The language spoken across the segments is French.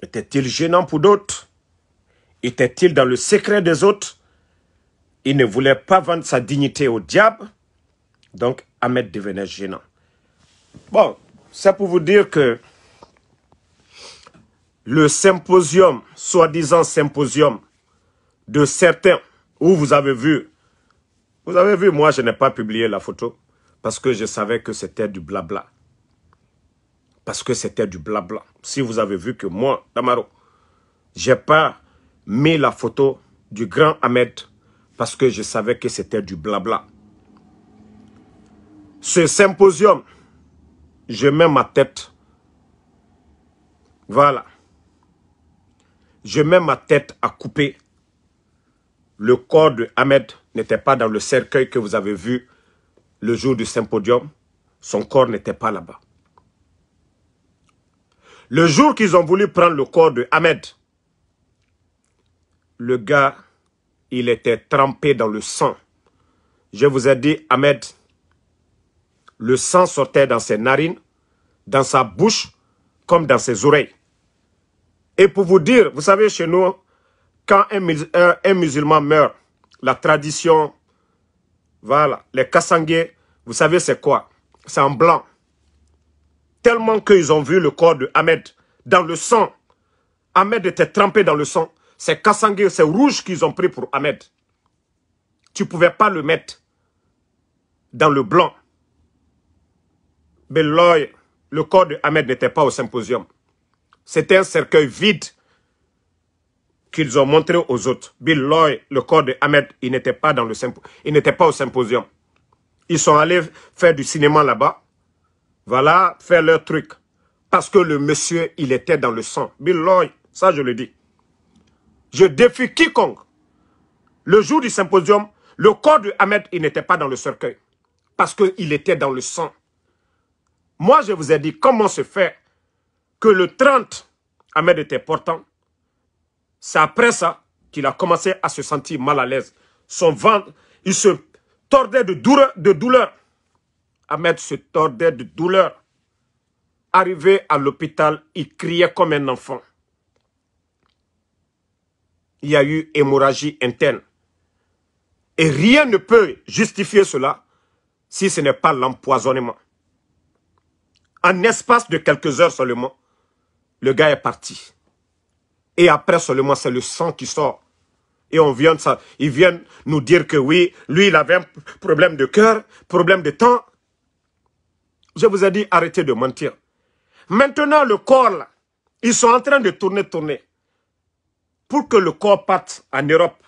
Était-il gênant pour d'autres? Était-il dans le secret des autres? Il ne voulait pas vendre sa dignité au diable. Donc, Ahmed devenait gênant. Bon, c'est pour vous dire que le symposium, soi-disant symposium, de certains, où vous avez vu, moi je n'ai pas publié la photo, parce que je savais que c'était du blabla. Parce que c'était du blabla. Si vous avez vu que moi, Damaro, je n'ai pas mis la photo du grand Ahmed, parce que je savais que c'était du blabla. Ce symposium, je mets ma tête. Voilà. Je mets ma tête à couper. Le corps de Ahmed n'était pas dans le cercueil que vous avez vu le jour du symposium. Son corps n'était pas là-bas. Le jour qu'ils ont voulu prendre le corps de Ahmed, le gars, il était trempé dans le sang. Je vous ai dit, Ahmed, le sang sortait dans ses narines, dans sa bouche, comme dans ses oreilles. Et pour vous dire, vous savez, chez nous, quand un musulman meurt, la tradition, voilà, les Kassangé, vous savez c'est quoi? C'est en blanc. Tellement qu'ils ont vu le corps de Ahmed dans le sang. Ahmed était trempé dans le sang. C'est Kassangé, c'est rouge qu'ils ont pris pour Ahmed. Tu ne pouvais pas le mettre dans le blanc. Mais le corps de Ahmed n'était pas au symposium. C'était un cercueil vide qu'ils ont montré aux autres. Bill Loy, le corps de Ahmed, il n'était pas dans le il n'était pas au symposium. Ils sont allés faire du cinéma là-bas. Voilà, faire leur truc. Parce que le monsieur, il était dans le sang. Bill Loy, ça je le dis. Je défie quiconque. Le jour du symposium, le corps de Ahmed, il n'était pas dans le cercueil. Parce qu'il était dans le sang. Moi, je vous ai dit comment se fait que le 30, Ahmed était portant. C'est après ça qu'il a commencé à se sentir mal à l'aise. Son ventre, il se tordait de douleur. Ahmed se tordait de douleur. Arrivé à l'hôpital, il criait comme un enfant. Il y a eu hémorragie interne. Et rien ne peut justifier cela si ce n'est pas l'empoisonnement. En espace de quelques heures seulement, le gars est parti. Et après seulement, c'est le sang qui sort. Et on vient de ça. Ils viennent nous dire que oui, lui, il avait un problème de cœur, problème de temps. Je vous ai dit, arrêtez de mentir. Maintenant, le corps, là, ils sont en train de tourner. Pour que le corps parte en Europe,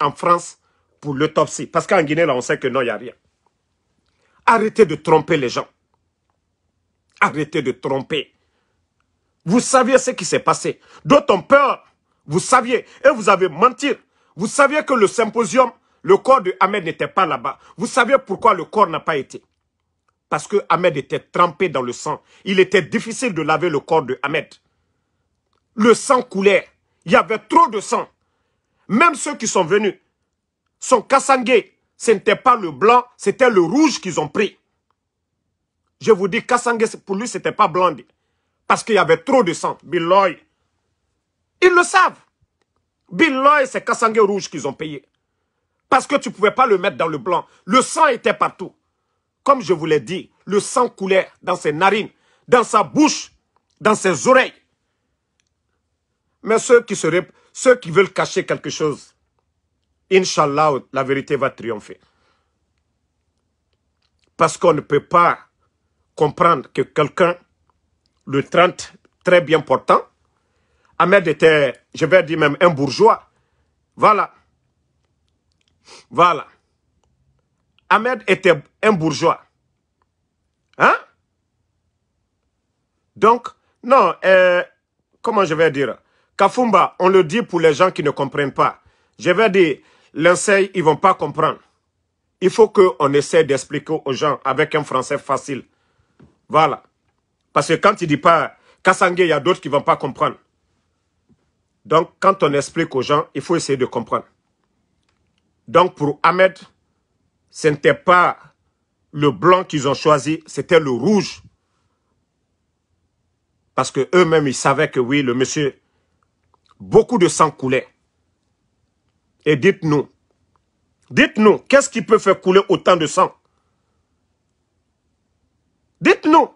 en France, pour l'autopsie. Parce qu'en Guinée, là, on sait que non, il n'y a rien. Arrêtez de tromper les gens. Arrêtez de tromper. Vous saviez ce qui s'est passé. D'autres ont peur. Vous saviez. Et vous avez menti. Vous saviez que le symposium, le corps de Ahmed n'était pas là-bas. Vous saviez pourquoi le corps n'a pas été. Parce que Ahmed était trempé dans le sang. Il était difficile de laver le corps de Ahmed. Le sang coulait. Il y avait trop de sang. Même ceux qui sont venus, son Kassangé, ce n'était pas le blanc, c'était le rouge qu'ils ont pris. Je vous dis, Kassangé, pour lui, ce n'était pas blanc. Parce qu'il y avait trop de sang. Biloy. Ils le savent. Biloy, c'est Kassangé rouge qu'ils ont payé. Parce que tu ne pouvais pas le mettre dans le blanc. Le sang était partout. Comme je vous l'ai dit, le sang coulait dans ses narines, dans sa bouche, dans ses oreilles. Mais ceux qui veulent cacher quelque chose, Inch'Allah, la vérité va triompher. Parce qu'on ne peut pas comprendre que quelqu'un le 30, très bien portant. Ahmed était, je vais dire même, un bourgeois. Voilà. Voilà. Ahmed était un bourgeois. Hein? Donc, non, comment je vais dire? Kafumba, on le dit pour les gens qui ne comprennent pas. Je vais dire, l'enseigne, ils ne vont pas comprendre. Il faut qu'on essaie d'expliquer aux gens avec un français facile. Voilà. Parce que quand il ne dit pas Kassangé, il y a d'autres qui ne vont pas comprendre. Donc, quand on explique aux gens, il faut essayer de comprendre. Donc, pour Ahmed, ce n'était pas le blanc qu'ils ont choisi, c'était le rouge. Parce que eux-mêmes, ils savaient que oui, le monsieur, beaucoup de sang coulait. Et dites-nous, qu'est-ce qui peut faire couler autant de sang? Dites-nous.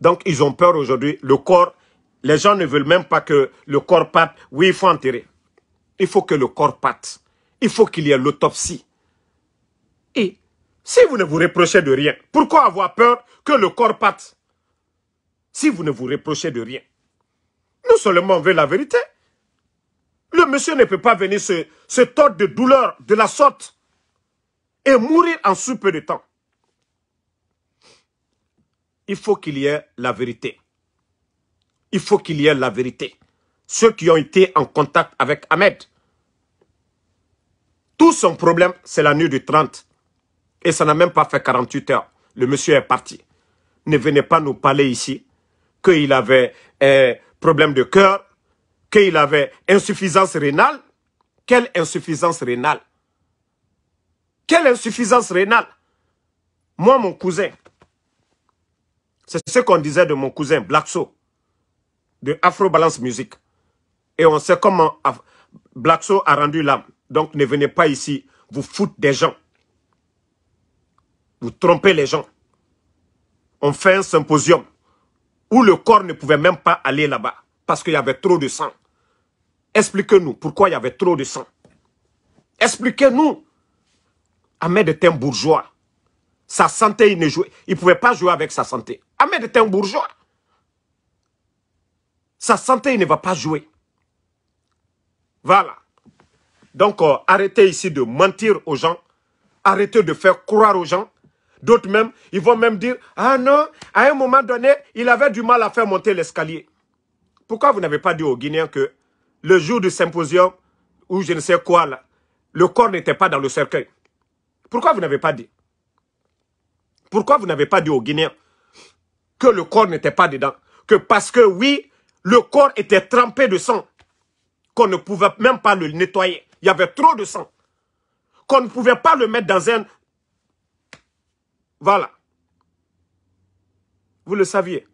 Donc, ils ont peur aujourd'hui. Le corps, les gens ne veulent même pas que le corps parte. Oui, il faut enterrer. Il faut que le corps parte. Il faut qu'il y ait l'autopsie. Et si vous ne vous reprochez de rien, pourquoi avoir peur que le corps parte? Si vous ne vous reprochez de rien, nous seulement on veut la vérité. Le monsieur ne peut pas venir se tordre de douleur de la sorte et mourir en si peu de temps. Il faut qu'il y ait la vérité. Il faut qu'il y ait la vérité. Ceux qui ont été en contact avec Ahmed, tout son problème, c'est la nuit du 30. Et ça n'a même pas fait 48 heures. Le monsieur est parti. Ne venez pas nous parler ici qu'il avait problème de cœur, qu'il avait insuffisance rénale. Quelle insuffisance rénale? Quelle insuffisance rénale? Moi, mon cousin, c'est ce qu'on disait de mon cousin Blackso, de Afro Balance Music. Et on sait comment Blackso a rendu l'âme. Donc ne venez pas ici, vous foutez des gens. Vous trompez les gens. On fait un symposium où le corps ne pouvait même pas aller là-bas parce qu'il y avait trop de sang. Expliquez-nous pourquoi il y avait trop de sang. Expliquez-nous. Ahmed était un bourgeois. Sa santé, il ne jouait, il pouvait pas jouer avec sa santé. Ahmed était un bourgeois. Sa santé, il ne va pas jouer. Voilà. Donc, arrêtez ici de mentir aux gens. Arrêtez de faire croire aux gens. D'autres même, ils vont même dire, ah non, à un moment donné, il avait du mal à faire monter l'escalier. Pourquoi vous n'avez pas dit aux Guinéens que le jour du symposium, ou je ne sais quoi, là, le corps n'était pas dans le cercueil? Pourquoi vous n'avez pas dit? Pourquoi vous n'avez pas dit aux Guinéens que le corps n'était pas dedans? Que parce que oui, le corps était trempé de sang, qu'on ne pouvait même pas le nettoyer. Il y avait trop de sang. Qu'on ne pouvait pas le mettre dans un... Voilà. Vous le saviez.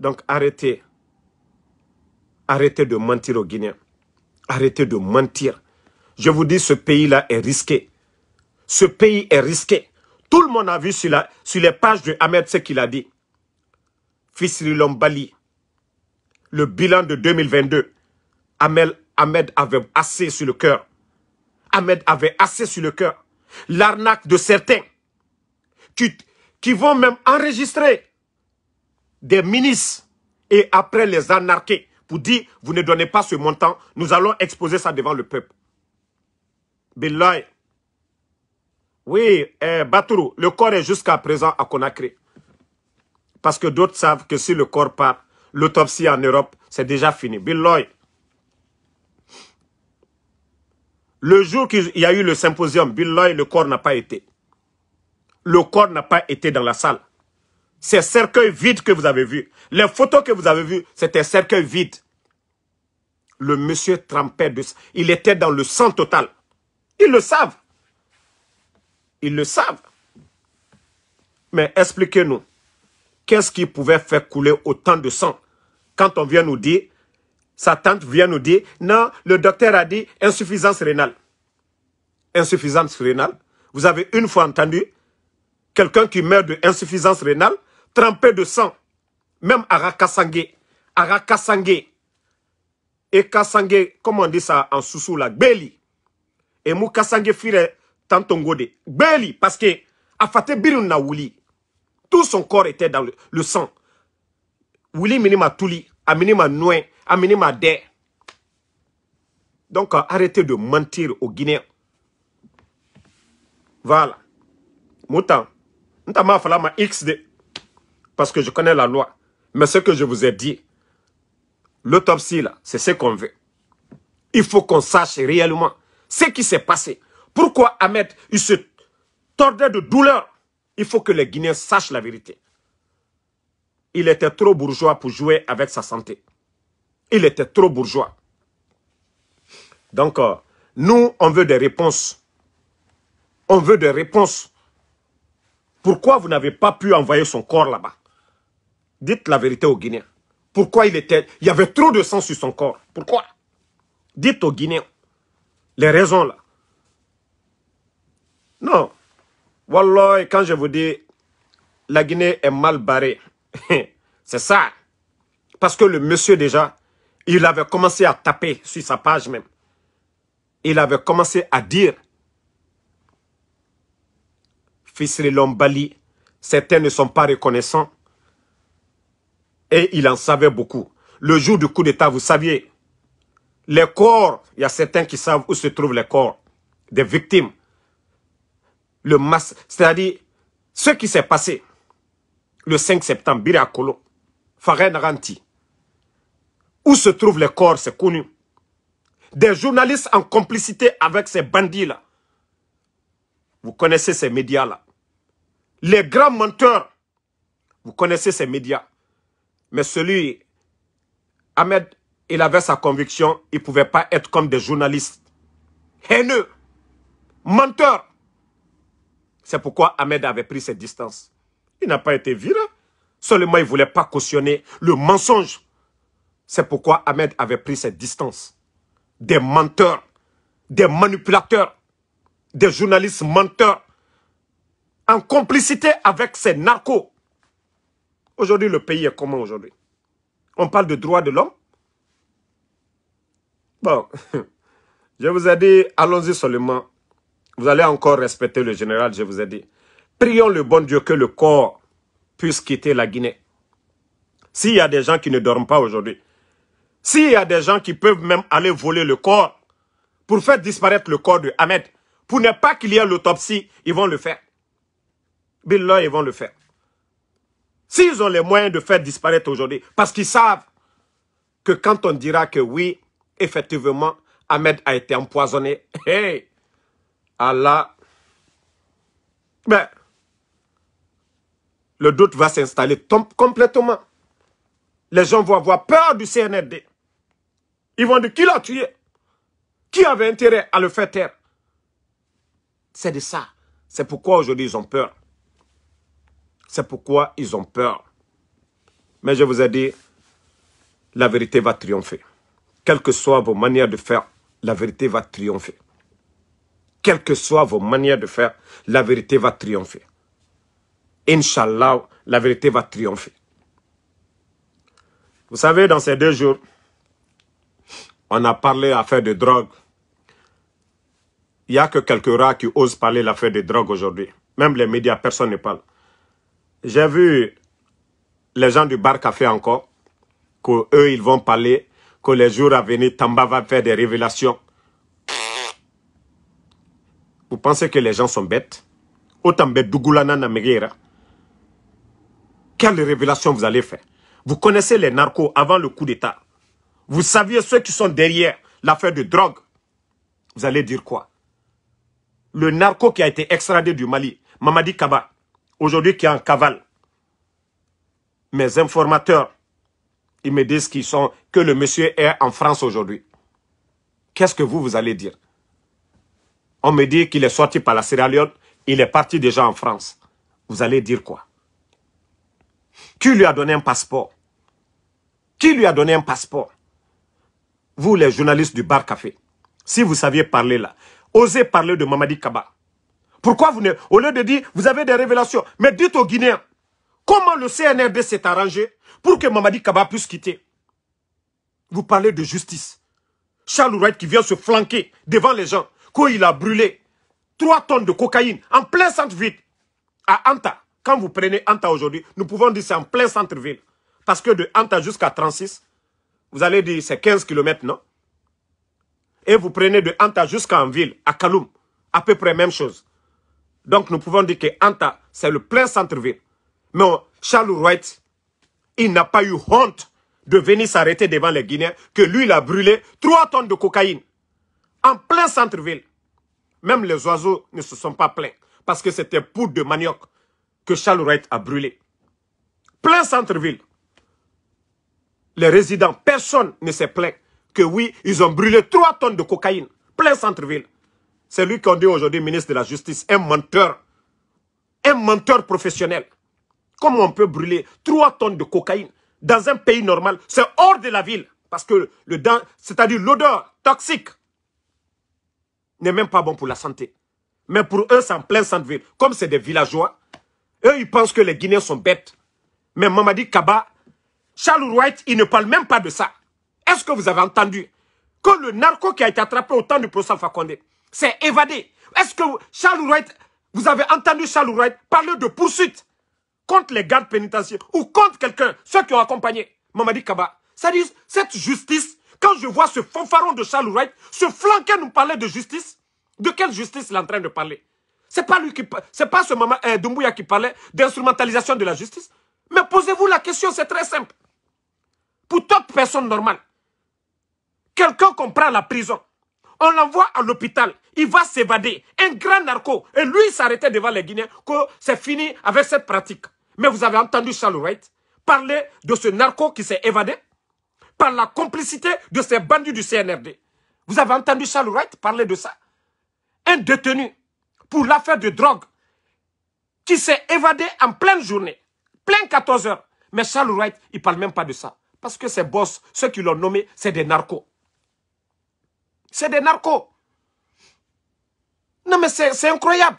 Donc arrêtez. Arrêtez de mentir aux Guinéens. Arrêtez de mentir. Je vous dis, ce pays-là est risqué. Ce pays est risqué. Tout le monde a vu sur les pages de Ahmed ce qu'il a dit. Fisri Lombali. Le bilan de 2022. Ahmed avait assez sur le cœur. Ahmed avait assez sur le cœur. L'arnaque de certains qui vont même enregistrer des ministres et après les anarquer pour dire, vous ne donnez pas ce montant, nous allons exposer ça devant le peuple. Billahi. Oui, Batourou, le corps est jusqu'à présent à Conakry. Parce que d'autres savent que si le corps part, l'autopsie en Europe, c'est déjà fini. Billahi. Le jour qu'il y a eu le symposium, Billahi, le corps n'a pas été. Le corps n'a pas été dans la salle. Ces cercueils vides que vous avez vus, les photos que vous avez vues, c'était cercueils vides. Le monsieur trempait de sang. Il était dans le sang total. Ils le savent. Ils le savent. Mais expliquez-nous, qu'est-ce qui pouvait faire couler autant de sang quand on vient nous dire... Sa tante vient nous dire, non, le docteur a dit insuffisance rénale. Insuffisance rénale. Vous avez une fois entendu quelqu'un qui meurt d'insuffisance rénale, trempé de sang, même à Kassangé. À Kassangé. Et Kassangé, comment on dit ça en Soussou là, Béli. Et mou Kassangé fire tantongode. Béli, parce que Afate Biruna Wuli, tout son corps était dans le sang. Wuli minima Touli, a minima Nouen. Donc, arrêtez de mentir aux Guinéens. Voilà. Moutan. Notamment, il fallait ma XD. Parce que je connais la loi. Mais ce que je vous ai dit, l'autopsie, là, c'est ce qu'on veut. Il faut qu'on sache réellement ce qui s'est passé. Pourquoi Ahmed, il se tordait de douleur. Il faut que les Guinéens sachent la vérité. Il était trop bourgeois pour jouer avec sa santé. Il était trop bourgeois. Donc, nous, on veut des réponses. On veut des réponses. Pourquoi vous n'avez pas pu envoyer son corps là-bas? Dites la vérité aux Guinéens. Pourquoi il y avait trop de sang sur son corps? Pourquoi? Dites aux Guinéens les raisons là. Non. Wallah, quand je vous dis la Guinée est mal barrée, c'est ça. Parce que le monsieur déjà, il avait commencé à taper sur sa page même. Il avait commencé à dire Fisri Lombali, certains ne sont pas reconnaissants. Et il en savait beaucoup. Le jour du coup d'État, vous saviez, les corps, il y a certains qui savent où se trouvent les corps des victimes. Le massacre, c'est-à-dire ce qui s'est passé le 5 septembre, Birakolo, Faren Ranti. Où se trouvent les corps, c'est connu. Des journalistes en complicité avec ces bandits-là. Vous connaissez ces médias-là. Les grands menteurs, vous connaissez ces médias. Mais celui, Ahmed, il avait sa conviction, il ne pouvait pas être comme des journalistes. Haineux, menteurs. C'est pourquoi Ahmed avait pris ses distances. Il n'a pas été viré. Seulement, il ne voulait pas cautionner le mensonge. C'est pourquoi Ahmed avait pris ses distances. Des menteurs, des manipulateurs, des journalistes menteurs, en complicité avec ces narcos. Aujourd'hui, le pays est comment aujourd'hui? On parle de droits de l'homme? Bon, je vous ai dit, allons-y seulement. Vous allez encore respecter le général, je vous ai dit. Prions le bon Dieu que le corps puisse quitter la Guinée. S'il y a des gens qui ne dorment pas aujourd'hui, s'il y a des gens qui peuvent même aller voler le corps pour faire disparaître le corps de Ahmed, pour ne pas qu'il y ait l'autopsie, ils vont le faire. Billah, ils vont le faire. S'ils ont les moyens de faire disparaître aujourd'hui, parce qu'ils savent que quand on dira que oui, effectivement, Ahmed a été empoisonné, hey, Allah, ben, le doute va s'installer complètement. Les gens vont avoir peur du CNRD. Ils vont dire qui l'a tué? Qui avait intérêt à le faire taire? C'est de ça. C'est pourquoi aujourd'hui ils ont peur. C'est pourquoi ils ont peur. Mais je vous ai dit, la vérité va triompher. Quelles que soient vos manières de faire, la vérité va triompher. Quelles que soient vos manières de faire, la vérité va triompher. Inch'Allah, la vérité va triompher. Vous savez, dans ces 2 jours, on a parlé affaire de drogue. Il n'y a que quelques rats qui osent parler l'affaire de drogue aujourd'hui. Même les médias, personne ne parle. J'ai vu les gens du bar café encore, qu'eux, ils vont parler, que les jours à venir, Tamba va faire des révélations. Vous pensez que les gens sont bêtes? Autant bêtes, Dougoulana Nameguera. Quelle révélation vous allez faire? Vous connaissez les narcos avant le coup d'État. Vous saviez ceux qui sont derrière l'affaire de drogue. Vous allez dire quoi? Le narco qui a été extradé du Mali, Mamadi Kaba, aujourd'hui qui est en cavale. Mes informateurs, ils me disent qu'ils sont, que le monsieur est en France aujourd'hui. Qu'est-ce que vous allez dire? On me dit qu'il est sorti par la Sierra Leone, il est parti déjà en France. Vous allez dire quoi? Qui lui a donné un passeport? Qui lui a donné un passeport? Vous, les journalistes du bar café, si vous saviez parler là, osez parler de Mamadi Kaba. Pourquoi vous ne... Au lieu de dire, vous avez des révélations, mais dites aux Guinéens, comment le CNRD s'est arrangé pour que Mamadi Kaba puisse quitter? Vous parlez de justice. Charles Wright qui vient se flanquer devant les gens, quand il a brûlé 3 tonnes de cocaïne en plein centre-ville à Anta. Quand vous prenez Anta aujourd'hui, nous pouvons dire que c'est en plein centre-ville. Parce que de Anta jusqu'à 36, vous allez dire c'est 15 km, non? Et vous prenez de Anta jusqu'en ville, à Kaloum, à peu près même chose. Donc nous pouvons dire que Anta, c'est le plein centre-ville. Mais Charles Wright, il n'a pas eu honte de venir s'arrêter devant les Guinéens, que lui, il a brûlé 3 tonnes de cocaïne en plein centre-ville. Même les oiseaux ne se sont pas plaints, parce que c'était poudre de manioc que Charles Wright a brûlé. Plein centre-ville. Les résidents, personne ne s'est plaint que oui, ils ont brûlé 3 tonnes de cocaïne. Plein centre-ville. C'est lui qu'on dit aujourd'hui ministre de la Justice, un menteur. un menteur professionnel. Comment on peut brûler 3 tonnes de cocaïne dans un pays normal? C'est hors de la ville. Parce que c'est-à-dire l'odeur toxique n'est même pas bon pour la santé. Mais pour eux, c'est en plein centre-ville. Comme c'est des villageois, eux, ils pensent que les Guinéens sont bêtes. Mais Mamadi Kaba, Charles Wright, il ne parle même pas de ça. Est-ce que vous avez entendu que le narco qui a été attrapé au temps du procès Alpha Condé s'est évadé? Est-ce que Charles Wright, vous avez entendu Charles Wright parler de poursuites contre les gardes pénitentiaires ou contre quelqu'un, ceux qui ont accompagné Mamadi Kaba? C'est-à-dire, cette justice, quand je vois ce fanfaron de Charles Wright, ce flanquer nous parlait de justice, de quelle justice il est en train de parler? C'est pas lui qui, c'est pas ce Mamadi Doumbouya qui parlait d'instrumentalisation de la justice. Mais posez-vous la question, c'est très simple. Pour toute personne normale, quelqu'un qu'on prend à la prison, on l'envoie à l'hôpital, il va s'évader, un grand narco, et lui s'arrêtait devant les Guinéens, que c'est fini avec cette pratique. Mais vous avez entendu Charles Wright parler de ce narco qui s'est évadé par la complicité de ces bandits du CNRD. Vous avez entendu Charles Wright parler de ça? Un détenu pour l'affaire de drogue qui s'est évadé en pleine journée, plein 14 heures. Mais Charles Wright, il ne parle même pas de ça. Parce que ces boss, ceux qui l'ont nommé, c'est des narcos. C'est des narcos. Non mais c'est incroyable.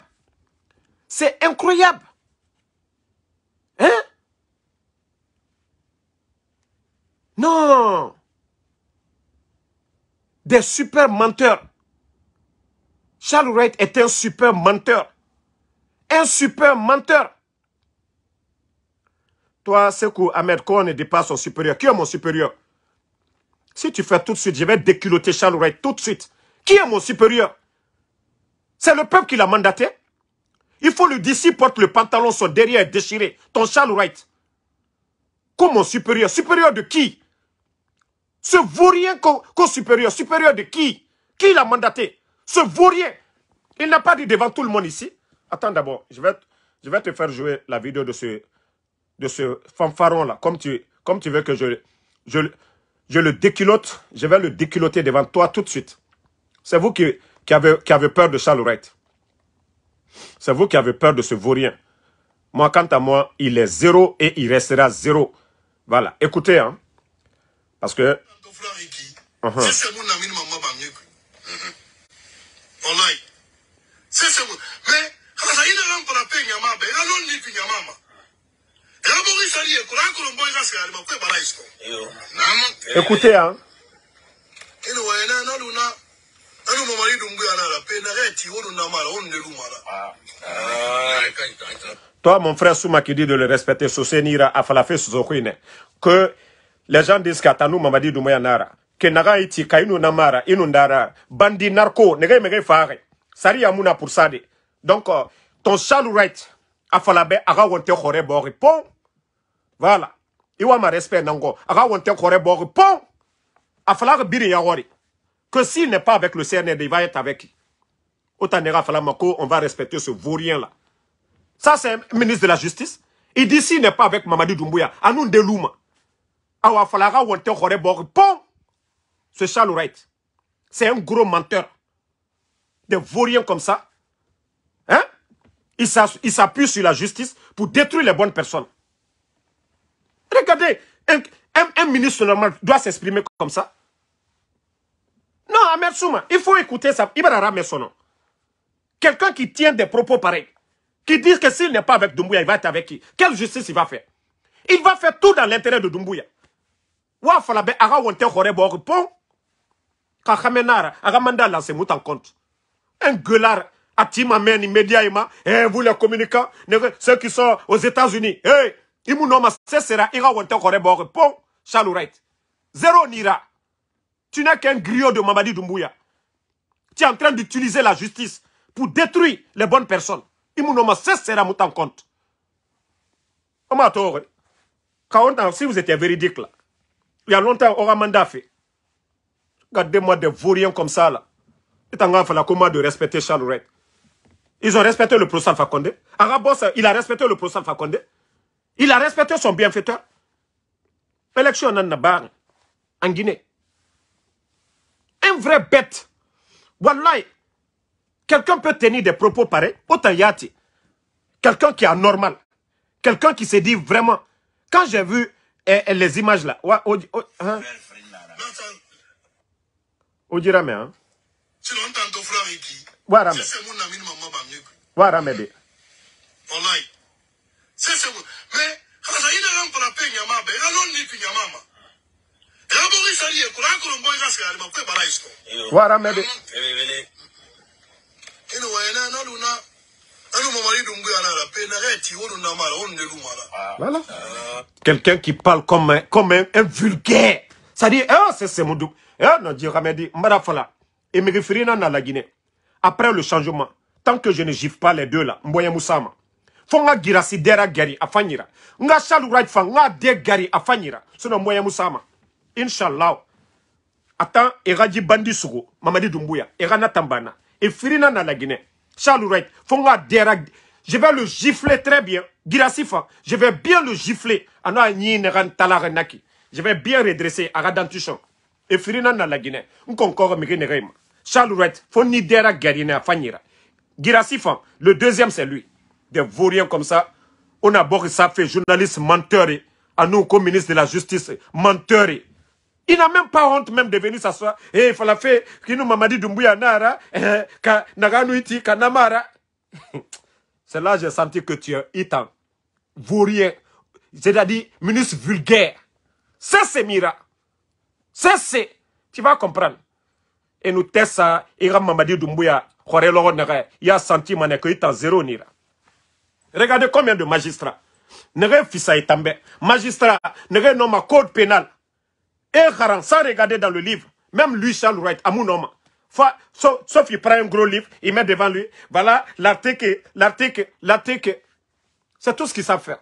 C'est incroyable. Hein? Non. Des super menteurs. Charles Wright est un super menteur. Un super menteur. Toi, Sekou, Ahmed, quand on ne dépasse son supérieur, qui est mon supérieur? Si tu fais tout de suite, je vais déculoter Charles Wright tout de suite. Qui est mon supérieur? C'est le peuple qui l'a mandaté. Il faut lui dire, si porte le pantalon, son derrière est déchiré. Ton Charles Wright. Comme mon supérieur. Supérieur de qui? Ce vaurien qu'au supérieur. Supérieur de qui? Qui l'a mandaté? Ce vaurien. Il n'a pas dit devant tout le monde ici. Attends d'abord, je vais te faire jouer la vidéo de ce fanfaron-là, comme tu veux que je le déculote, je vais le déculoter devant toi tout de suite. C'est vous qui avez peur de Charles Wright. C'est vous qui avez peur de ce vaurien. Moi, quant à moi, il est zéro et il restera zéro. Voilà, écoutez, hein, parce que... Écoutez, hein. Toi, mon frère Souma qui dit de le respecter, que les gens disent qu'Atanou Mamadi Doumbouya Nara, que Nagaïti, Kainu Namara, Inundara, Bandi Narco, Nere Mere Fare, Sari Amuna pour Sade. Donc, ton Charles Wright, Afalabe, Arawante Horebo répond. Voilà. Iwa ma respect nango. Aga wante kore bo répond. Afala biri yawori. Que s'il n'est pas avec le CNRD, il va être avec qui? Otanera fala mako, on va respecter ce vaurien là. Ça c'est le ministre de la Justice. Il dit s'il n'est pas avec Mamadi Doumbouya, anou de louma. Awa fala wante kore bo répond. Ce Charles Wright, c'est un gros menteur. Des vauriens comme ça. Hein? Il s'appuie sur la justice pour détruire les bonnes personnes. Regardez, un ministre normal doit s'exprimer comme ça. Non, Ahmed Souma, il faut écouter ça. Ibarara met son nom. Quelqu'un qui tient des propos pareils, qui dit que s'il n'est pas avec Doumbouya, il va être avec qui? Quelle justice il va faire? Il va faire tout dans l'intérêt de Doumbouya. Un gueulard à Timamen immédiatement. Eh, vous les communicants, ceux qui sont aux États-Unis, hey! Charles Wright. Zéro n'ira. Tu n'es qu'un griot de Mamadi Doumbouya. Tu es en train d'utiliser la justice pour détruire les bonnes personnes. Si vous étiez véridique là, il y a longtemps, on a mandaté. Regardez-moi des vauriens comme ça là. Et t'en as fait la commande de respecter Charles Wright. Ils ont respecté le procès Alpha Condé. Arabos, il a respecté le procès Alpha Condé. Il a respecté son bienfaiteur. Élection en Guinée. Un vrai bête. Wallahi. Quelqu'un peut tenir des propos pareils. Autant yati. Quelqu'un qui est anormal. Quelqu'un qui se dit vraiment... Quand j'ai vu les images là... Odirame, hein? Warame. Warame, bé. Online. C'est bon. Mais, quand ça y est, on peut l'appeler Nyamaba. Et là, on n'y peut Nyamama. Et là, on risque d'y aller. Quand on boit, on risque d'y aller. On peut pas la histoire. Warame, bé. Et nous, on a l'una. Voilà. Quelqu'un qui parle comme un vulgaire. Ça dit, oh, c'est mon doux. Non, Dieu m'a dit, Marafala. Et me référer à la Guinée. Après le changement, tant que je ne gifle pas les deux là, Mboya Moussama. Fonga Girasi Dera Gari Afanira. Nga Charles Wright Fanga De Gari Afanira. C'est le Mboya Moussama. Inch'Allah. Attends, Eradi Bandi Sougo, Mamadi Doumbouya, Erana Tambana. Et Firina na la Guinée. Charles Wright, Fonga Dera. Je vais le gifler très bien. Girasifa, je vais bien le gifler. Ana Ni Neran Talarenaki. Je vais bien redresser Aradantuchon. Et Firina na la Guinée. Encore Migine Reim. Charles Wright, Foni Dera Garina Fanira. Girasifan, le deuxième c'est lui. Des vauriens comme ça. On a beau ça fait journaliste menteur. À nous, comme ministre de la Justice, menteur. Il n'a même pas honte même de venir s'asseoir. Et il fallait faire qu'il nous Mamadi Doumbouya Nara, Naganouiti, Kanamara. C'est là que j'ai senti que tu es itan. Vaurien. C'est-à-dire, ministre vulgaire. Ça c'est Mira. Ça c'est. Tu vas comprendre. Et nous tessa ira Mamadi Doumbouya khorelo nere ya sentiment ne ko itan zéro nira. Regardez combien de magistrats nere fisa itambe magistrat nere noma code pénal et garan sans regarder dans le livre même lui Charles Wright amunoma fa sauf il prend un gros livre il met devant lui voilà l'article c'est tout ce qu'ils savent faire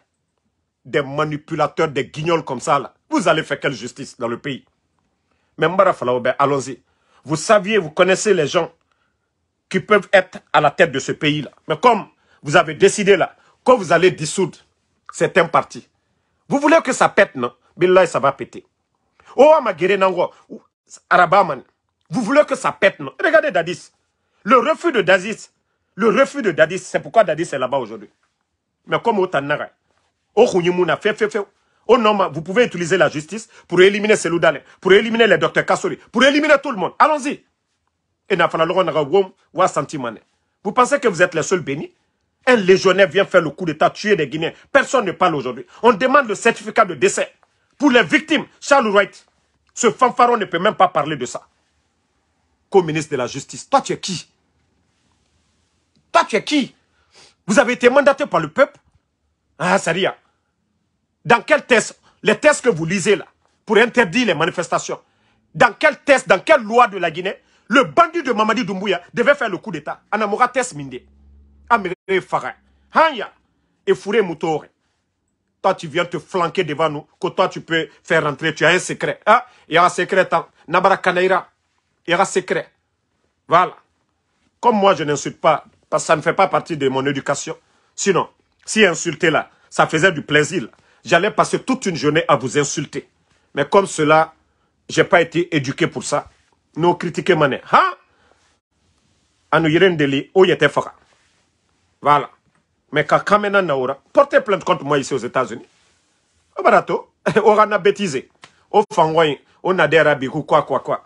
des manipulateurs des guignols comme ça là vous allez faire quelle justice dans le pays mais Mbarafalaoube allons-y. Vous saviez, vous connaissez les gens qui peuvent être à la tête de ce pays-là. Mais comme vous avez décidé là, quand vous allez dissoudre certains partis, vous voulez que ça pète, non? Billah, ça va péter. Oh, Magiré Nango, Arabaman, vous voulez que ça pète, non? Regardez Dadis. Le refus de Dadis, c'est pourquoi Dadis est là-bas aujourd'hui. Mais comme au Tanara, au Khounimouna, oh non, vous pouvez utiliser la justice pour éliminer Cellou Dalein, pour éliminer les docteurs Kassori, pour éliminer tout le monde. Allons-y. Vous pensez que vous êtes les seuls bénis? Un légionnaire vient faire le coup d'État, tuer des Guinéens. Personne ne parle aujourd'hui. On demande le certificat de décès. Pour les victimes, Charles Wright, ce fanfaron ne peut même pas parler de ça. Comme ministre de la Justice, toi tu es qui? Toi tu es qui? Vous avez été mandaté par le peuple? Ah, ça ria. Dans quel test, les tests que vous lisez là, pour interdire les manifestations, dans quel test, dans quelle loi de la Guinée, le bandit de Mamadi Doumbouya devait faire le coup d'État. Anamora test minde. Amere Farah. Hanya. Et Fouré Moutore. Toi, tu viens te flanquer devant nous, que toi, tu peux faire rentrer. Tu as un secret. Hein? Il y a un secret. Hein? Nabara Kanaïra. Il y a un secret. Voilà. Comme moi, je n'insulte pas, parce que ça ne fait pas partie de mon éducation. Sinon, si insulter là, ça faisait du plaisir là. J'allais passer toute une journée à vous insulter. Mais comme cela, je n'ai pas été éduqué pour ça. Nous critiquons mané. Hein? Voilà. Mais quand même, portez plainte contre moi ici aux États-Unis. Au barato, on a bêtisé. Au fangoy, on a des rabigous, quoi.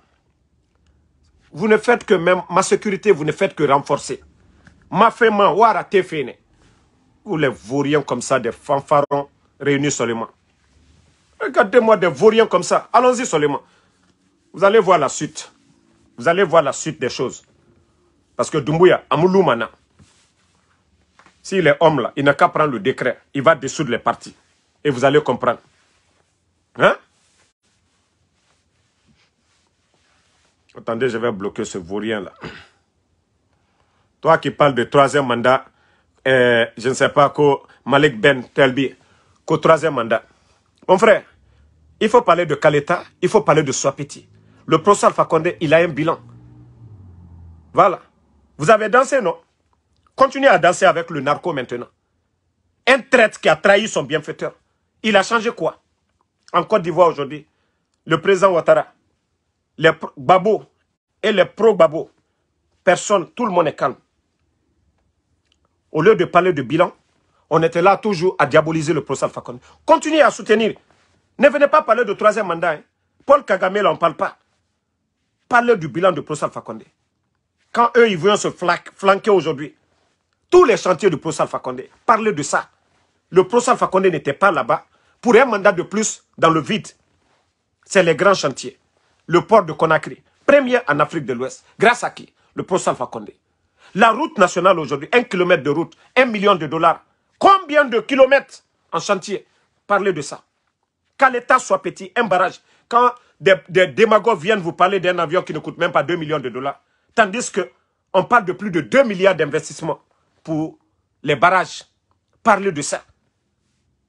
Vous ne faites que même, ma sécurité, vous ne faites que renforcer. Ma femme, wara te fene. Vous les vauriens comme ça, des fanfarons. Réunis seulement. Regardez-moi des vauriens comme ça. Allons-y seulement. Vous allez voir la suite. Vous allez voir la suite des choses. Parce que Doumbouya, Amouloumana, s'il est homme là, il n'a qu'à prendre le décret. Il va dissoudre les partis. Et vous allez comprendre. Hein? Attendez, je vais bloquer ce vaurien là. Toi qui parles de troisième mandat, je ne sais pas quoi, Malik Ben Telbi. Qu'au troisième mandat. Mon frère, il faut parler de Kaleta, il faut parler de Swapiti. Le procès Alpha Condé, il a un bilan. Voilà. Vous avez dansé, non? Continuez à danser avec le narco maintenant. Un traître qui a trahi son bienfaiteur. Il a changé quoi? En Côte d'Ivoire aujourd'hui, le président Ouattara, les babos et les pro-babos, personne, tout le monde est calme. Au lieu de parler de bilan, on était là toujours à diaboliser le procès Alpha Condé. Continuez à soutenir. Ne venez pas parler de troisième mandat. Hein. Paul Kagame, là, on ne parle pas. Parlez du bilan du procès Alpha Condé. Quand eux, ils vont se flanquer aujourd'hui, tous les chantiers du procès Alpha Condé, parlez de ça. Le procès Alpha Condé n'était pas là-bas pour un mandat de plus dans le vide. C'est les grands chantiers. Le port de Conakry, premier en Afrique de l'Ouest, grâce à qui? Le procès Alpha Condé. La route nationale aujourd'hui, 1 kilomètre de route, 1 million de dollars. Combien de kilomètres en chantier? Parlez de ça. Quand l'État soit petit, un barrage. Quand des démagogues viennent vous parler d'un avion qui ne coûte même pas 2 millions de dollars. Tandis qu'on parle de plus de 2 milliards d'investissements pour les barrages. Parlez de ça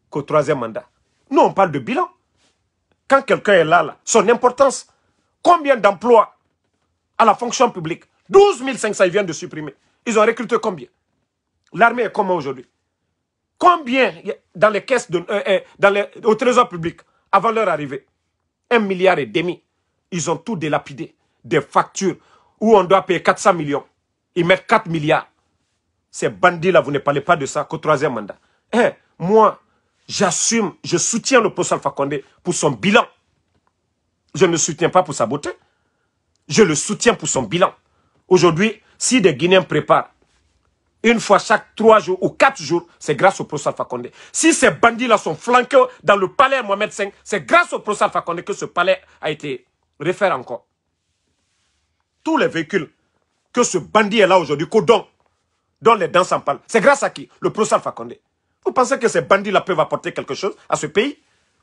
qu'au troisième mandat. Nous, on parle de bilan. Quand quelqu'un est là, son importance. Combien d'emplois à la fonction publique? 12 500, ils viennent de supprimer. Ils ont recruté combien? L'armée est comment aujourd'hui? Combien dans les caisses, au trésor public, avant leur arrivée? 1,5 milliard. Ils ont tout délapidé. Des factures où on doit payer 400 millions. Ils mettent 4 milliards. Ces bandits-là, vous ne parlez pas de ça qu'au troisième mandat. Hey, moi, j'assume, je soutiens le professeur Alpha Condé pour son bilan. Je ne le soutiens pas pour sa beauté. Je le soutiens pour son bilan. Aujourd'hui, si des Guinéens préparent, une fois chaque 3 jours ou 4 jours, c'est grâce au professeur Alpha Condé. Si ces bandits-là sont flanqués dans le palais Mohamed V, c'est grâce au professeur Alpha Condé que ce palais a été refait encore. Tous les véhicules que ce bandit est là aujourd'hui, Codon, dont les dents s'en parlent, c'est grâce à qui? Le professeur Alpha Condé. Vous pensez que ces bandits-là peuvent apporter quelque chose à ce pays?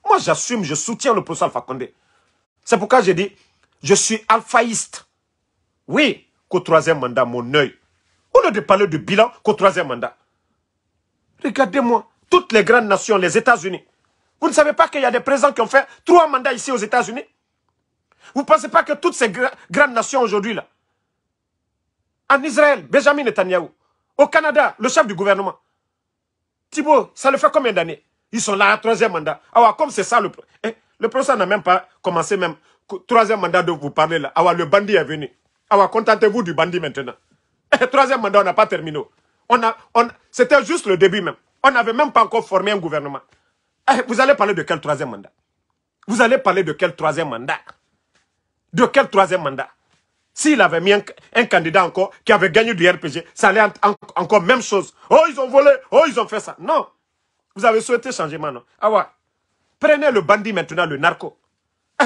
Moi, j'assume, je soutiens le professeur Alpha Condé. C'est pourquoi j'ai dit, je suis alphaïste. Oui, qu'au troisième mandat, mon œil. Au lieu de parler du bilan, qu'au troisième mandat. Regardez-moi, toutes les grandes nations, les États-Unis. Vous ne savez pas qu'il y a des présidents qui ont fait 3 mandats ici aux États-Unis? Vous ne pensez pas que toutes ces grandes nations aujourd'hui, là, en Israël, Benjamin Netanyahu, au Canada, le chef du gouvernement, Thibault, ça le fait combien d'années? Ils sont là à troisième mandat. Ah ouais, comme c'est ça le... Le procès n'a même pas commencé, même troisième mandat dont vous parlez là. Ah ouais, le bandit est venu. Ah ouais, contentez-vous du bandit maintenant. Et troisième mandat, on n'a pas terminé. C'était juste le début même. On n'avait même pas encore formé un gouvernement. Et vous allez parler de quel troisième mandat? Vous allez parler de quel troisième mandat? De quel troisième mandat? S'il avait mis un candidat encore qui avait gagné du RPG, ça allait encore même chose. Oh, ils ont volé, oh, ils ont fait ça. Non. Vous avez souhaité changement, non? Ah ouais. Prenez le bandit maintenant, le narco.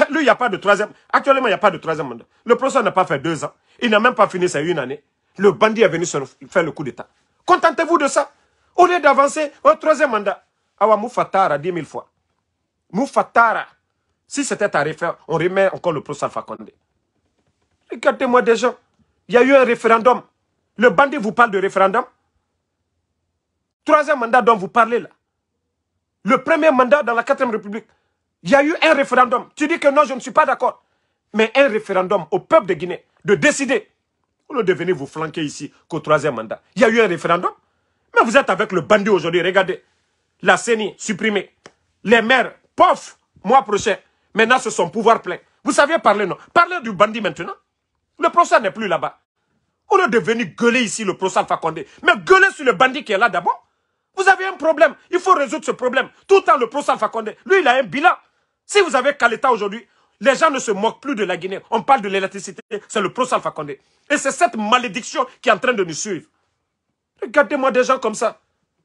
Lui, il n'y a pas de troisième. Actuellement, il n'y a pas de troisième mandat. Le procès n'a pas fait 2 ans. Il n'a même pas fini ses 1 année. Le bandit est venu faire le coup d'État. Contentez-vous de ça. Au lieu d'avancer au troisième mandat. Awa Moufatara, 10 000 fois. Moufatara. Si c'était à refaire, on remet encore le procès Alpha Condé. Regardez-moi des gens. Il y a eu un référendum. Le bandit vous parle de référendum. Troisième mandat dont vous parlez là. Le premier mandat dans la 4e République, il y a eu un référendum. Tu dis que non, je ne suis pas d'accord. Mais un référendum au peuple de Guinée de décider. Au lieu de venir vous flanquer ici qu'au 3e mandat. Il y a eu un référendum. Mais vous êtes avec le bandit aujourd'hui. Regardez. La CENI supprimée. Les maires, pof, mois prochain. Maintenant, ce sont pouvoir plein. Vous saviez parler, non? Parlez du bandit maintenant. Le procès n'est plus là-bas. Au lieu de venir gueuler ici le procès Alpha Condé. Mais gueuler sur le bandit qui est là d'abord. Vous avez un problème. Il faut résoudre ce problème. Tout le temps, le professeur Alpha Condé, lui, il a un bilan. Si vous avez Kaleta aujourd'hui, les gens ne se moquent plus de la Guinée. On parle de l'électricité. C'est le professeur Alpha Condé. Et c'est cette malédiction qui est en train de nous suivre. Regardez-moi des gens comme ça.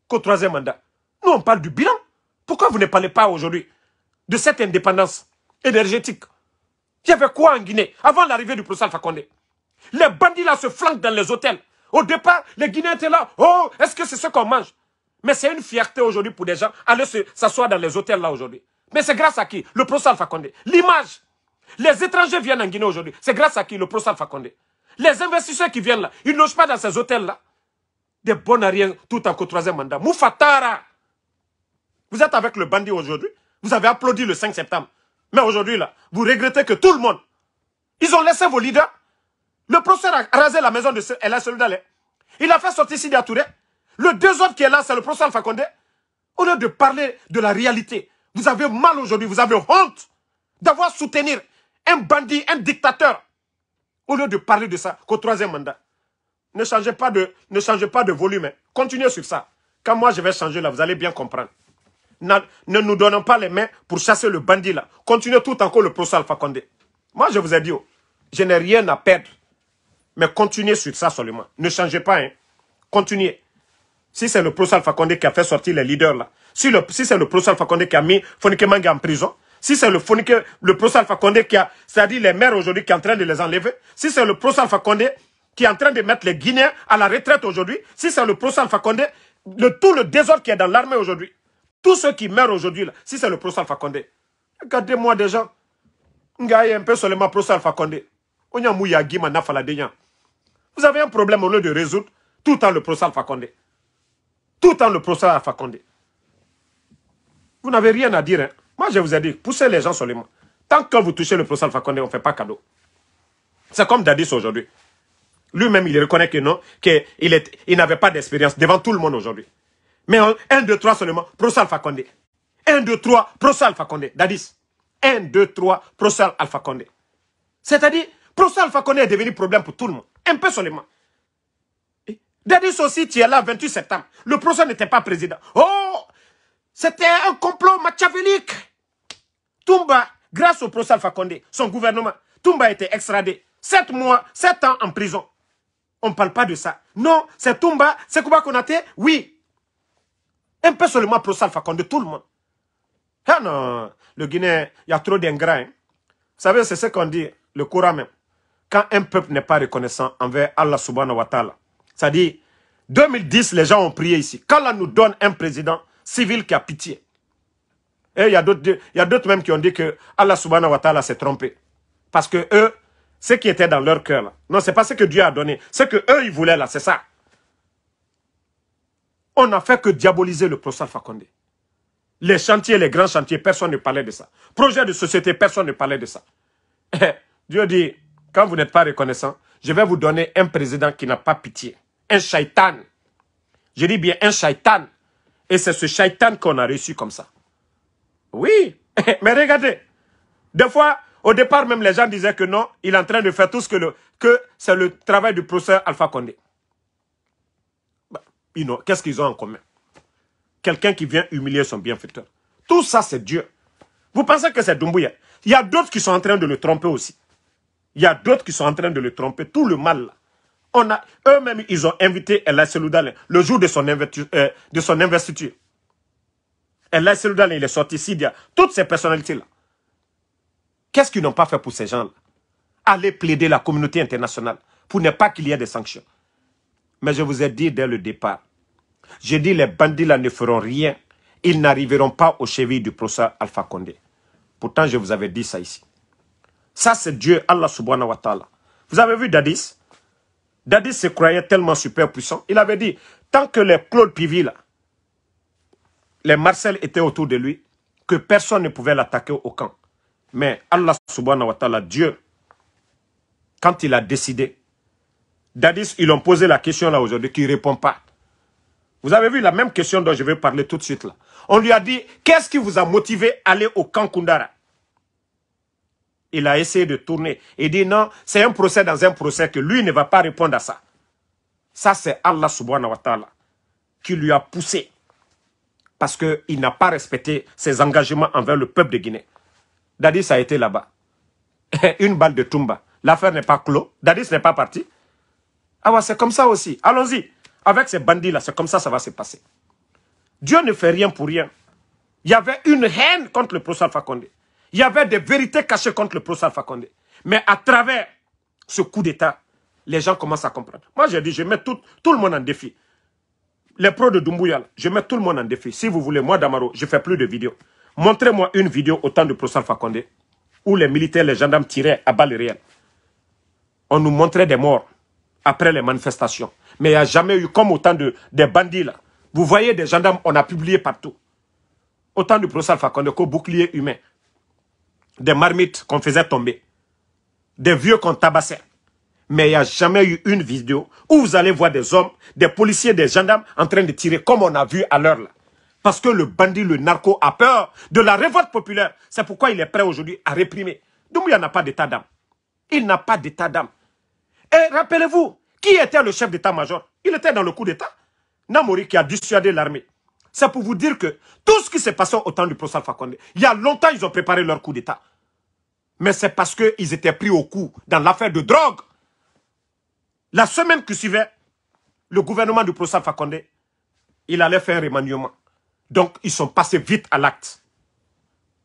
Qu'au troisième mandat. Nous, on parle du bilan. Pourquoi vous ne parlez pas aujourd'hui de cette indépendance énergétique? Il y avait quoi en Guinée avant l'arrivée du professeur Alpha Condé? Les bandits là se flanquent dans les hôtels. Au départ, les Guinéens étaient là. Oh, est-ce que c'est ce qu'on mange? Mais c'est une fierté aujourd'hui pour des gens aller s'asseoir dans les hôtels là aujourd'hui. Mais c'est grâce à qui? Le procès Alpha Condé. L'image. Les étrangers viennent en Guinée aujourd'hui. C'est grâce à qui? Le procès Alpha Condé. Les investisseurs qui viennent là, ils ne logent pas dans ces hôtels là. Des bonnes à rien tout en qu'au troisième mandat. Moufatara. Vous êtes avec le bandit aujourd'hui. Vous avez applaudi le 5 septembre. Mais aujourd'hui là, vous regrettez que tout le monde. Ils ont laissé vos leaders. Le procès a rasé la maison de Cellou Dalein. Il a fait sortir Sidiatouré. Le désordre qui est là, c'est le professeur Alpha Condé. Au lieu de parler de la réalité, vous avez mal aujourd'hui, vous avez honte d'avoir soutenu un bandit, un dictateur. Au lieu de parler de ça qu'au troisième mandat. Ne changez pas de volume. Continuez sur ça. Quand moi je vais changer là, vous allez bien comprendre. Ne nous donnons pas les mains pour chasser le bandit là. Continuez tout encore le procès Alpha Condé. Moi je vous ai dit, oh, je n'ai rien à perdre. Mais continuez sur ça seulement. Ne changez pas, hein. Continuez. Si c'est le procès Alpha Condé qui a fait sortir les leaders là. Si c'est le procès Alpha Condé qui a mis Fonique Manga en prison. Si c'est le procès Alpha Condé qui a... C'est-à-dire les maires aujourd'hui qui est en train de les enlever. Si c'est le procès Alpha Condé qui est en train de mettre les Guinéens à la retraite aujourd'hui. Si c'est le procès Alpha Condé, tout le désordre qui est dans l'armée aujourd'hui. Tous ceux qui meurent aujourd'hui, si c'est le procès Alpha Condé. Regardez-moi des gens. Ngaye un peu seulement procès Alpha Condé. Vous avez un problème au lieu de résoudre tout le temps le procès Alpha Condé. Tout le temps le procès Alpha Condé. Vous n'avez rien à dire. Hein. Moi, je vous ai dit, poussez les gens seulement. Tant que vous touchez le procès Alpha Condé, on ne fait pas cadeau. C'est comme Dadis aujourd'hui. Lui-même, il reconnaît que non, qu'il n'avait pas d'expérience devant tout le monde aujourd'hui. Mais 1, 2, 3 seulement, procès Alpha Condé. 1, 2, 3, procès Alpha Condé. Dadis. 1, 2, 3, procès Alpha Condé. C'est-à-dire, procès Alpha Condé est devenu problème pour tout le monde. Un peu seulement. Dadis aussi, tu es là, 28 septembre. Le procès n'était pas président. Oh! C'était un complot machiavélique. Toumba, grâce au procès Alpha Condé, son gouvernement, Toumba a été extradé. 7 mois, 7 ans en prison. On ne parle pas de ça. Non, c'est Toumba, c'est Kouba Konate, oui. Un peu seulement procès Alpha Condé, tout le monde. Ah non, le Guinéen, il y a trop d'ingrats. Hein. Vous savez, c'est ce qu'on dit, le Coran même. Quand un peuple n'est pas reconnaissant envers Allah subhanahu wa ta'ala, c'est-à-dire, 2010, les gens ont prié ici. Qu'Allah nous donne un président civil qui a pitié. Et il y a d'autres même qui ont dit que Allah subhanahu wa ta'ala s'est trompé. Parce que eux, ce qui était dans leur cœur, là, non, c'est pas ce que Dieu a donné. Ce que eux, ils voulaient, là, c'est ça. On n'a fait que diaboliser le procès Alpha Condé. Les chantiers, les grands chantiers, personne ne parlait de ça. Projet de société, personne ne parlait de ça. Et Dieu dit, quand vous n'êtes pas reconnaissant, je vais vous donner un président qui n'a pas pitié. Un shaitan. Je dis bien un shaitan. Et c'est ce shaitan qu'on a reçu comme ça. Oui, mais regardez. Des fois, au départ, même les gens disaient que non, il est en train de faire tout ce que c'est le travail du professeur Alpha Condé. Bah, qu'est-ce qu'ils ont en commun? Quelqu'un qui vient humilier son bienfaiteur. Tout ça, c'est Dieu. Vous pensez que c'est Doumbouya? Il y a d'autres qui sont en train de le tromper aussi. Il y a d'autres qui sont en train de le tromper. Tout le mal, là. Eux-mêmes, ils ont invité Cellou Dalein le jour de son investiture. Cellou Dalein, il est sorti ici, toutes ces personnalités-là. Qu'est-ce qu'ils n'ont pas fait pour ces gens-là? Aller plaider la communauté internationale pour ne pas qu'il y ait des sanctions. Mais je vous ai dit dès le départ, j'ai dit les bandits-là ne feront rien. Ils n'arriveront pas aux chevilles du procès Alpha Condé. Pourtant, je vous avais dit ça ici. Ça, c'est Dieu, Allah subhanahu wa ta'ala. Vous avez vu Dadis? Dadis se croyait tellement super puissant. Il avait dit, tant que les Claude Pivi, là, les Marcel étaient autour de lui, que personne ne pouvait l'attaquer au camp. Mais Allah subhanahu wa ta'ala, Dieu, quand il a décidé, Dadis, ils ont posé la question là aujourd'hui, qu'il ne répond pas. Vous avez vu la même question dont je vais parler tout de suite là. On lui a dit, qu'est-ce qui vous a motivé à aller au camp Koundara? Il a essayé de tourner. Il dit non, c'est un procès dans un procès que lui ne va pas répondre à ça. Ça, c'est Allah subhanahu wa ta'ala qui lui a poussé. Parce qu'il n'a pas respecté ses engagements envers le peuple de Guinée. Dadis a été là-bas. Une balle de Toumba. L'affaire n'est pas clos. Dadis n'est pas parti. Ah ouais, c'est comme ça aussi. Allons-y. Avec ces bandits-là, c'est comme ça ça va se passer. Dieu ne fait rien pour rien. Il y avait une haine contre le procès Alpha Condé. Il y avait des vérités cachées contre le procès Alpha Condé. Mais à travers ce coup d'État, les gens commencent à comprendre. Moi, j'ai dit, je mets tout le monde en défi. Les pros de Doumbouya, je mets tout le monde en défi. Si vous voulez, moi, Damaro, je ne fais plus de vidéos. Montrez-moi une vidéo au temps du procès Alpha Condé où les militaires, les gendarmes tiraient à balles réelles. On nous montrait des morts après les manifestations. Mais il n'y a jamais eu comme autant des bandits là. Vous voyez des gendarmes, on a publié partout. Autant du procès Alpha Condé qu'au bouclier humain. Des marmites qu'on faisait tomber. Des vieux qu'on tabassait. Mais il n'y a jamais eu une vidéo où vous allez voir des hommes, des policiers, des gendarmes en train de tirer comme on a vu à l'heure là. Parce que le bandit, le narco a peur de la révolte populaire. C'est pourquoi il est prêt aujourd'hui à réprimer. Doumbouya n'a pas d'état d'âme. Il n'a pas d'état d'âme. Et rappelez-vous, qui était le chef d'état-major? Il était dans le coup d'état. Namory qui a dissuadé l'armée. C'est pour vous dire que tout ce qui s'est passé au temps du procès Alpha Condé, il y a longtemps, ils ont préparé leur coup d'État. Mais c'est parce qu'ils étaient pris au coup dans l'affaire de drogue. La semaine qui suivait, le gouvernement du procès Alpha Condé, il allait faire un remaniement. Donc, ils sont passés vite à l'acte.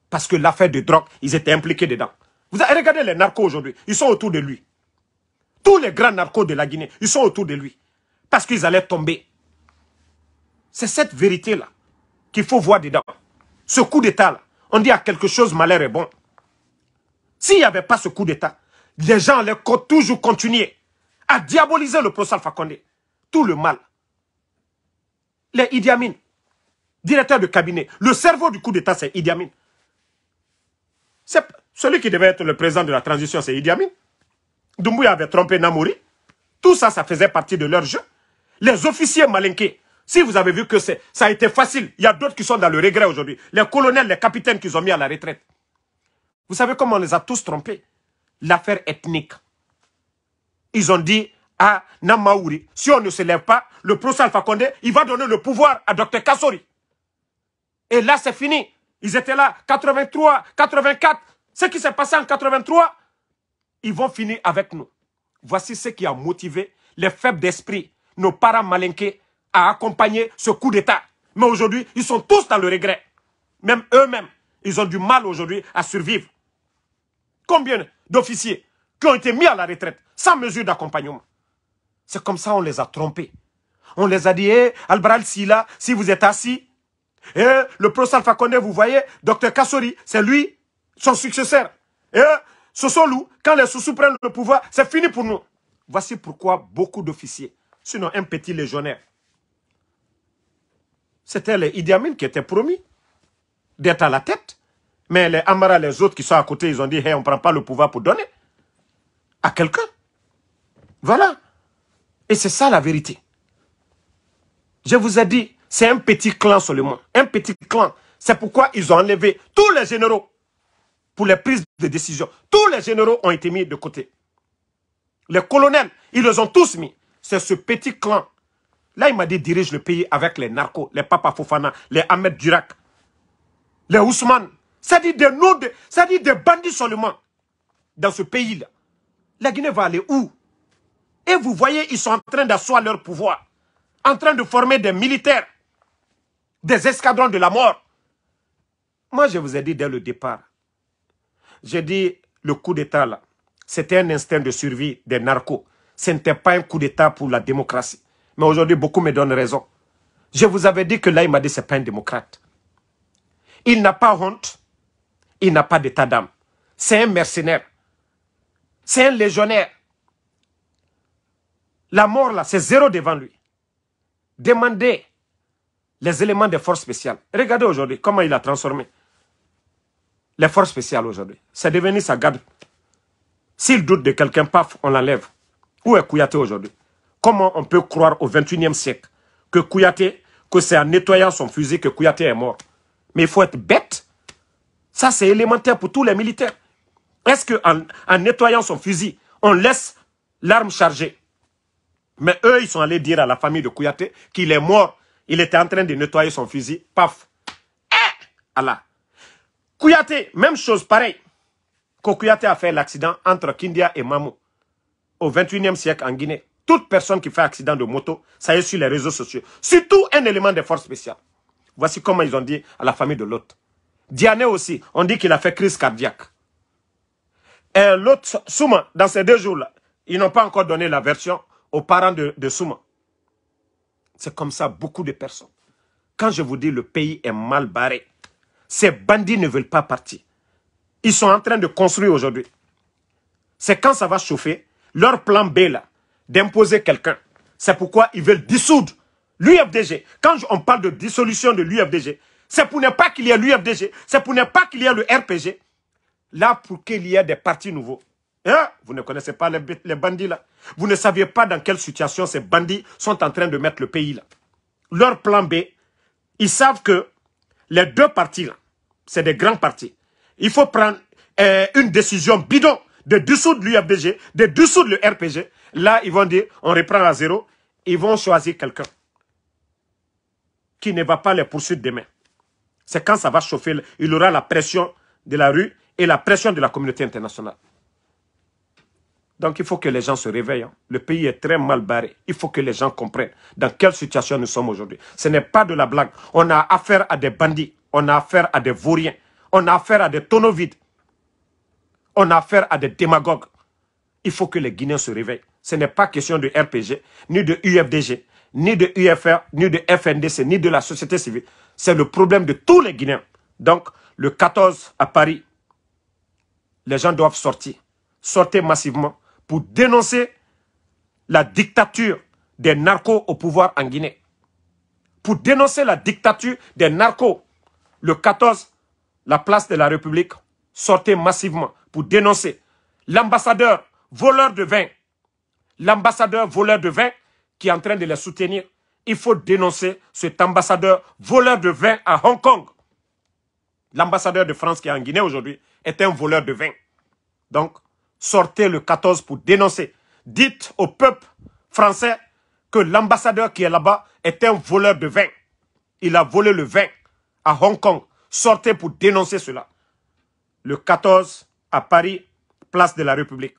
Parce que l'affaire de drogue, ils étaient impliqués dedans. Vous avez regardé les narcos aujourd'hui, ils sont autour de lui. Tous les grands narcos de la Guinée, ils sont autour de lui. Parce qu'ils allaient tomber. C'est cette vérité-là qu'il faut voir dedans. Ce coup d'État-là, on dit à quelque chose, malheur est bon. S'il n'y avait pas ce coup d'État, les gens allaient toujours continuer à diaboliser le procès Alpha Condé. Tout le mal. Les Idi Amin, directeur de cabinet, le cerveau du coup d'État, c'est Idi Amin. Celui qui devait être le président de la transition, c'est Idi Amin. Doumbouya avait trompé Namory. Tout ça, ça faisait partie de leur jeu. Les officiers malinqués, si vous avez vu que ça a été facile, il y a d'autres qui sont dans le regret aujourd'hui. Les colonels, les capitaines qu'ils ont mis à la retraite. Vous savez comment on les a tous trompés? L'affaire ethnique. Ils ont dit à Namory, si on ne se lève pas, le procès Alpha Condé, il va donner le pouvoir à Dr Kassori. Et là, c'est fini. Ils étaient là, 83, 84. Ce qui s'est passé en 83, ils vont finir avec nous. Voici ce qui a motivé les faibles d'esprit, nos parents malinqués, à accompagner ce coup d'État. Mais aujourd'hui, ils sont tous dans le regret. Même eux-mêmes, ils ont du mal aujourd'hui à survivre. Combien d'officiers qui ont été mis à la retraite sans mesure d'accompagnement? C'est comme ça on les a trompés. On les a dit, hey, Albral Silla, si vous êtes assis, et le procès Alpha Condé, vous voyez, Dr Kassori, c'est lui, son successeur. Et Sosolou, quand les Soussous prennent le pouvoir, c'est fini pour nous. Voici pourquoi beaucoup d'officiers, sinon un petit légionnaire, c'était les Idi Amin qui étaient promis d'être à la tête. Mais les Amara, les autres qui sont à côté, ils ont dit, hey, on ne prend pas le pouvoir pour donner à quelqu'un. Voilà. Et c'est ça la vérité. Je vous ai dit, c'est un petit clan seulement. Un petit clan. C'est pourquoi ils ont enlevé tous les généraux pour les prises de décision. Tous les généraux ont été mis de côté. Les colonels, ils les ont tous mis. C'est ce petit clan. Là, il m'a dit, dirige le pays avec les narcos, les Papa Fofana, les Ahmed Durac, les Ousmane. Ça dit des noms, ça dit des bandits seulement dans ce pays-là. La Guinée va aller où? Et vous voyez, ils sont en train d'asseoir leur pouvoir, en train de former des militaires, des escadrons de la mort. Moi, je vous ai dit dès le départ, j'ai dit, le coup d'État, là, c'était un instinct de survie des narcos. Ce n'était pas un coup d'État pour la démocratie. Mais aujourd'hui, beaucoup me donnent raison. Je vous avais dit que là, il m'a dit que ce n'est pas un démocrate. Il n'a pas honte. Il n'a pas d'état d'âme. C'est un mercenaire. C'est un légionnaire. La mort, là, c'est zéro devant lui. Demandez les éléments des forces spéciales. Regardez aujourd'hui comment il a transformé les forces spéciales aujourd'hui. C'est devenu sa garde. S'il doute de quelqu'un, paf, on l'enlève. Où est Kouyaté aujourd'hui? Comment on peut croire au 21e siècle que Kouyaté, que c'est en nettoyant son fusil que Kouyaté est mort? Mais il faut être bête. Ça, c'est élémentaire pour tous les militaires. Est-ce qu'en nettoyant son fusil, on laisse l'arme chargée? Mais eux, ils sont allés dire à la famille de Kouyaté qu'il est mort. Il était en train de nettoyer son fusil. Paf. Eh Allah. Kouyaté, même chose, pareil. Quand Kouyaté a fait l'accident entre Kindia et Mamou au 21e siècle en Guinée. Toute personne qui fait accident de moto, ça est sur les réseaux sociaux. Surtout un élément des forces spéciales. Voici comment ils ont dit à la famille de l'autre. Diané aussi, on dit qu'il a fait crise cardiaque. Et l'autre, Souma, dans ces deux jours-là, ils n'ont pas encore donné la version aux parents de Souma. C'est comme ça, beaucoup de personnes. Quand je vous dis le pays est mal barré, ces bandits ne veulent pas partir. Ils sont en train de construire aujourd'hui. C'est quand ça va chauffer, leur plan B là, d'imposer quelqu'un. C'est pourquoi ils veulent dissoudre l'UFDG. Quand on parle de dissolution de l'UFDG, c'est pour ne pas qu'il y ait l'UFDG, c'est pour ne pas qu'il y ait le RPG. Là, pour qu'il y ait des partis nouveaux. Hein? Vous ne connaissez pas les bandits là. Vous ne saviez pas dans quelle situation ces bandits sont en train de mettre le pays là. Leur plan B, ils savent que les deux partis là, c'est des grands partis. Il faut prendre une décision bidon de dissoudre l'UFDG, de dissoudre le RPG. Là, ils vont dire, on reprend à zéro. Ils vont choisir quelqu'un. qui ne va pas les poursuivre demain. C'est quand ça va chauffer, il aura la pression de la rue et la pression de la communauté internationale. Donc il faut que les gens se réveillent. Le pays est très mal barré. Il faut que les gens comprennent dans quelle situation nous sommes aujourd'hui. Ce n'est pas de la blague. On a affaire à des bandits. On a affaire à des vauriens. On a affaire à des tonneaux vides. On a affaire à des démagogues. Il faut que les Guinéens se réveillent. Ce n'est pas question de RPG, ni de UFDG, ni de UFR, ni de FNDC, ni de la société civile. C'est le problème de tous les Guinéens. Donc, le 14 à Paris, les gens doivent sortir. Sortez massivement pour dénoncer la dictature des narcos au pouvoir en Guinée. Pour dénoncer la dictature des narcos. Le 14, la place de la République, sortez massivement pour dénoncer l'ambassadeur voleur de vin. L'ambassadeur voleur de vin qui est en train de les soutenir. Il faut dénoncer cet ambassadeur voleur de vin à Hong Kong. L'ambassadeur de France qui est en Guinée aujourd'hui est un voleur de vin. Donc, sortez le 14 pour dénoncer. Dites au peuple français que l'ambassadeur qui est là-bas est un voleur de vin. Il a volé le vin à Hong Kong. Sortez pour dénoncer cela. Le 14 à Paris, place de la République.